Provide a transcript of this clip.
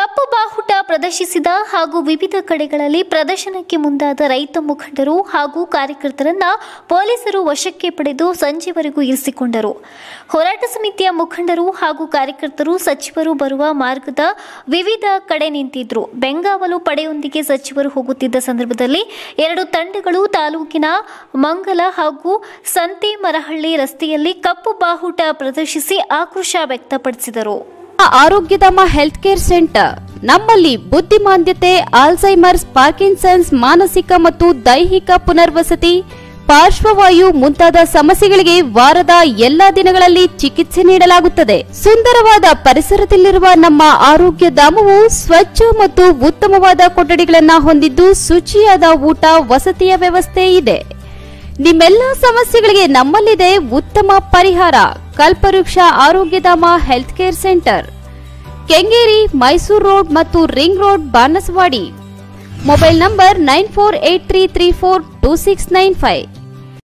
ಕಪ್ಪು ಬಾಹುಟ ಪ್ರದರ್ಶಿಸಿದ ಹಾಗೂ ವಿವಿಧ ಕಡೆಗಳಲ್ಲಿ ಪ್ರದರ್ಶನಕ್ಕೆ ಮುಂದಾದ ರೈತ ಮುಖಂಡರು ಹಾಗೂ ಕಾರ್ಯಕರ್ತರನ್ನ ಪೊಲೀಸರು ವಶಕ್ಕೆ ಪಡೆದು ಸಂಜೆವರೆಗೂ ಇರಿಸಿಕೊಂಡರು. ಹೋರಾಟ ಸಮಿತಿಯ ಮುಖಂಡರು ಹಾಗೂ ಕಾರ್ಯಕರ್ತರು ಸಚಿವರು ಬರುವ ಮಾರ್ಗದ ವಿವಿಧ ಕಡೆ ನಿಂತಿದ್ರು. ಬೆಂಗಾವಲು ಪಡೆಯೊಂದಿಗೆ ಸಚಿವರು ಹೋಗುತ್ತಿದ್ದ ಸಂದರ್ಭದಲ್ಲಿ ಎರಡು ತಂಡಗಳು ತಾಲೂಕಿನ ಮಂಗಲ ಹಾಗೂ ಸಂತೇಮರಹಳ್ಳಿ ರಸ್ತೆಯಲ್ಲಿ ಕಪ್ಪು ಬಾಹುಟ ಪ್ರದರ್ಶಿಸಿ ಆಕ್ರೋಶ ವ್ಯಕ್ತಪಡಿಸಿದರು. ಆರೋಗ್ಯಧಾಮ ಹೆಲ್ತ್ ಕೇರ್ ಸೆಂಟರ್ ನಮ್ಮಲ್ಲಿ ಬುದ್ಧಿಮಾಂದ್ಯತೆ, ಆಲ್ಝೈಮರ್ಸ್, ಪಾರ್ಕಿನ್ಸನ್ಸ್, ಮಾನಸಿಕ ಮತ್ತು ದೈಹಿಕ ಪುನರ್ವಸತಿ, ಪಾರ್ಶ್ವವಾಯು ಮುಂತಾದ ಸಮಸ್ಯೆಗಳಿಗೆ ವಾರದ ಎಲ್ಲಾ ದಿನಗಳಲ್ಲಿ ಚಿಕಿತ್ಸೆ ನೀಡಲಾಗುತ್ತದೆ. ಸುಂದರವಾದ ಪರಿಸರದಲ್ಲಿರುವ ನಮ್ಮ ಆರೋಗ್ಯಧಾಮವು ಸ್ವಚ್ಛ ಮತ್ತು ಉತ್ತಮವಾದ ಕೊಠಡಿಗಳನ್ನು ಹೊಂದಿದ್ದು ಶುಚಿಯಾದ ಊಟ, ವಸತಿಯ ವ್ಯವಸ್ಥೆ ಇದೆ. ನಿಮ್ಮೆಲ್ಲ ಸಮಸ್ಯೆಗಳಿಗೆ ನಮ್ಮಲ್ಲಿದೆ ಉತ್ತಮ ಪರಿಹಾರ. Kalpavriksha Arogyadhama health care centre, Kengeri, Mysuru road ಮತ್ತು ring road, Banaswadi. Mobile number 9483342695.